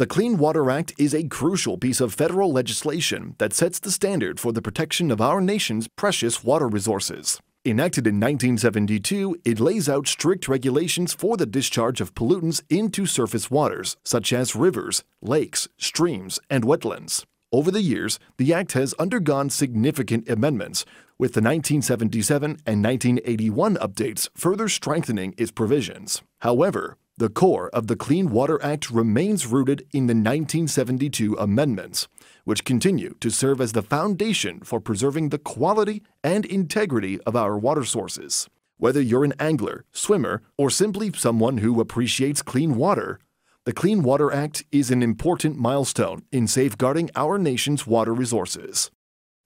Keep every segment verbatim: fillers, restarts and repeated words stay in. The Clean Water Act is a crucial piece of federal legislation that sets the standard for the protection of our nation's precious water resources. Enacted in nineteen seventy-two, it lays out strict regulations for the discharge of pollutants into surface waters, such as rivers, lakes, streams, and wetlands. Over the years, the Act has undergone significant amendments, with the nineteen seventy-seven and nineteen eighty-one updates further strengthening its provisions. However, the core of the Clean Water Act remains rooted in the nineteen seventy-two amendments, which continue to serve as the foundation for preserving the quality and integrity of our water sources. Whether you're an angler, swimmer, or simply someone who appreciates clean water, the Clean Water Act is an important milestone in safeguarding our nation's water resources.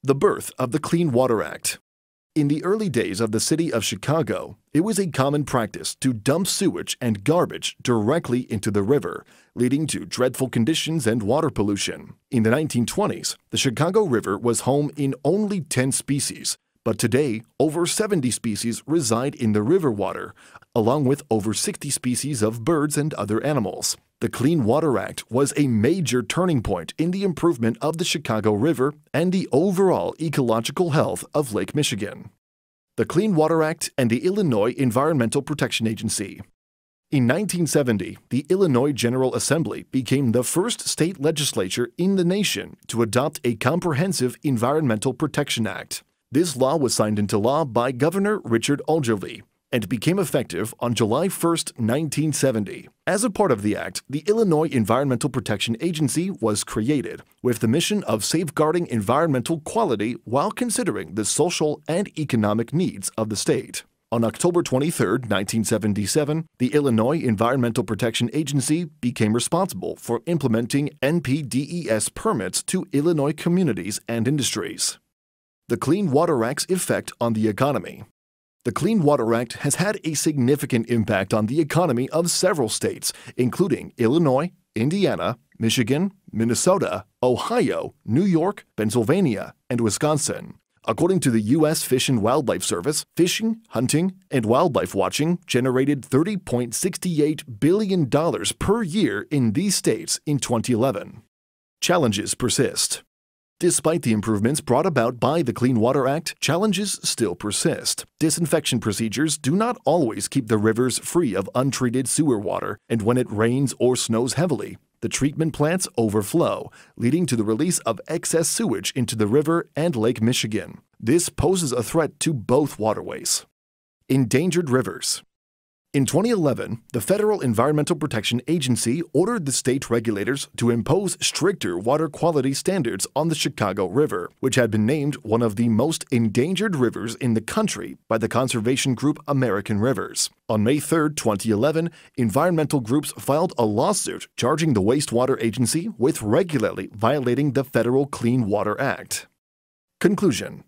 The birth of the Clean Water Act. In the early days of the city of Chicago, it was a common practice to dump sewage and garbage directly into the river, leading to dreadful conditions and water pollution. In the nineteen twenties, the Chicago River was home in only ten species, but today, over seventy species reside in the river water, along with over sixty species of birds and other animals. The Clean Water Act was a major turning point in the improvement of the Chicago River and the overall ecological health of Lake Michigan. The Clean Water Act and the Illinois Environmental Protection Agency. In nineteen seventy, the Illinois General Assembly became the first state legislature in the nation to adopt a comprehensive Environmental Protection Act. This law was signed into law by Governor Richard Ogilvie and became effective on July first, nineteen seventy. As a part of the act, the Illinois Environmental Protection Agency was created with the mission of safeguarding environmental quality while considering the social and economic needs of the state. On October twenty-third, nineteen seventy-seven, the Illinois Environmental Protection Agency became responsible for implementing N P D E S permits to Illinois communities and industries. The Clean Water Act's effect on the economy. The Clean Water Act has had a significant impact on the economy of several states, including Illinois, Indiana, Michigan, Minnesota, Ohio, New York, Pennsylvania, and Wisconsin. According to the U S Fish and Wildlife Service, fishing, hunting, and wildlife watching generated thirty point six eight billion dollars per year in these states in twenty eleven. Challenges persist. Despite the improvements brought about by the Clean Water Act, challenges still persist. Disinfection procedures do not always keep the rivers free of untreated sewer water, and when it rains or snows heavily, the treatment plants overflow, leading to the release of excess sewage into the river and Lake Michigan. This poses a threat to both waterways. Endangered rivers. In twenty eleven, the Federal Environmental Protection Agency ordered the state regulators to impose stricter water quality standards on the Chicago River, which had been named one of the most endangered rivers in the country by the conservation group American Rivers. On May third, twenty eleven, environmental groups filed a lawsuit charging the wastewater agency with regularly violating the Federal Clean Water Act. Conclusion.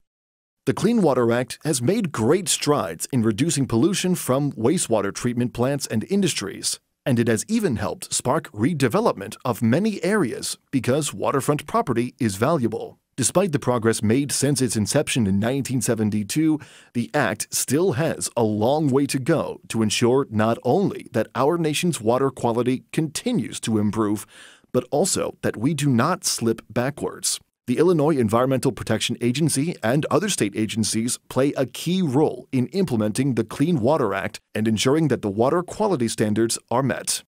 The Clean Water Act has made great strides in reducing pollution from wastewater treatment plants and industries, and it has even helped spark redevelopment of many areas because waterfront property is valuable. Despite the progress made since its inception in nineteen seventy-two, the Act still has a long way to go to ensure not only that our nation's water quality continues to improve, but also that we do not slip backwards. The Illinois Environmental Protection Agency and other state agencies play a key role in implementing the Clean Water Act and ensuring that the water quality standards are met.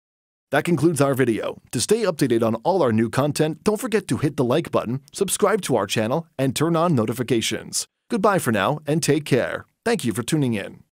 That concludes our video. To stay updated on all our new content, don't forget to hit the like button, subscribe to our channel, and turn on notifications. Goodbye for now, and take care. Thank you for tuning in.